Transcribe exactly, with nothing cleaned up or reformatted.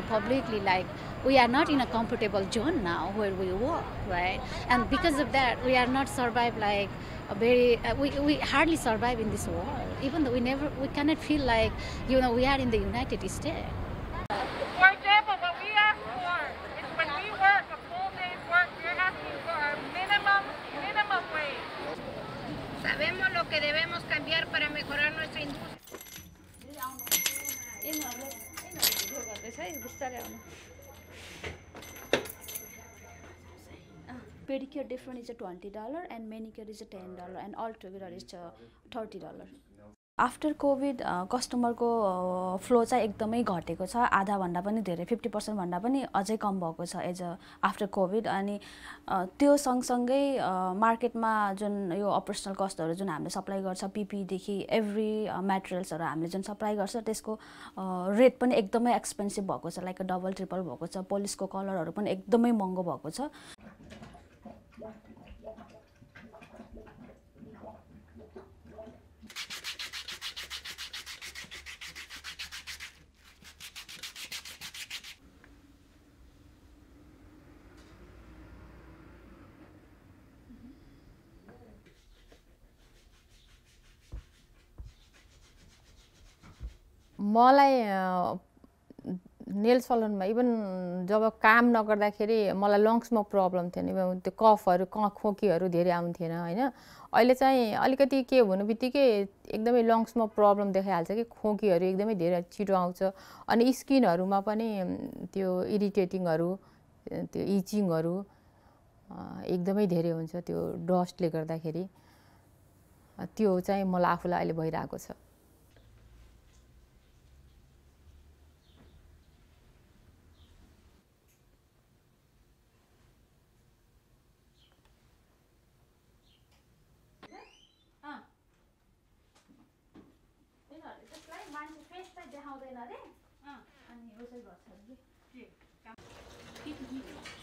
say publicly, like, we are not in a comfortable zone now where we work, right? And because of that, we are not survive like a very, uh, we, we hardly survive in this world, even though we never, we cannot feel like, you know, we are in the United States. For example, what we ask for is when we work a full day's work, we're asking for our minimum, minimum wage. Sabemos lo que debemos cambiar para mejorar nuestra industria. Pedicure different is a twenty dollars and manicure is a ten dollars and altogether is a thirty dollars. After COVID, uh, customer ko uh, flow cha ekdamai ghateko cha, adha bhanda pani dherai fifty percent bhanda pani ajhai kam bhako cha as a after COVID. Ani uh, tyo सँगसँगै uh, market ma jun yo operational cost haru jun hamle supply garcha, P P E dekhi every uh, materials haru hamle jun supply garcha, tesko uh, rate pani ekdamai expensive bhako cha, like a double triple bhako cha. Polish ko color haru pani ekdamai mango bhako cha. मलाई nail salon में even जब काम न करदा खेरि मलाई lungs में problem थियो त्यो कफहरु खोकीहरु धेरै आउँथेन हैन अहिले चाहिँ अलिकति के हुनुबित्तिकै एकदमै लंग्स में प्रब्लम देखाइहाल्छ कि खोकीहरु एकदमै धेरै छिटो आउँछ अनि स्किनहरुमा पनि त्यो इरिटेटिङहरु त्यो इचिङहरु एकदमै धेरै हुन्छ त्यो डस्टले गर्दाखेरि त्यो चाहिँ मलाई आफुलाई अहिले भइराको छ How they are there? Ah, and he was a bottle.